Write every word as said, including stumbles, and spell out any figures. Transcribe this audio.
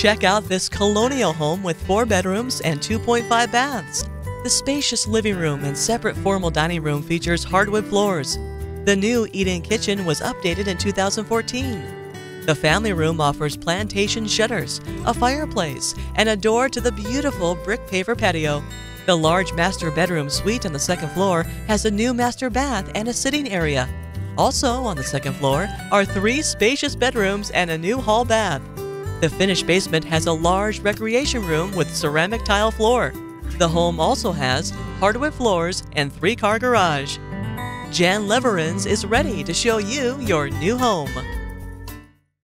Check out this colonial home with four bedrooms and two point five baths. The spacious living room and separate formal dining room features hardwood floors. The new eat-in kitchen was updated in two thousand fourteen. The family room offers plantation shutters, a fireplace, and a door to the beautiful brick paver patio. The large master bedroom suite on the second floor has a new master bath and a sitting area. Also on the second floor are three spacious bedrooms and a new hall bath. The finished basement has a large recreation room with ceramic tile floor. The home also has hardwood floors and three-car garage. Jan Leverenz is ready to show you your new home.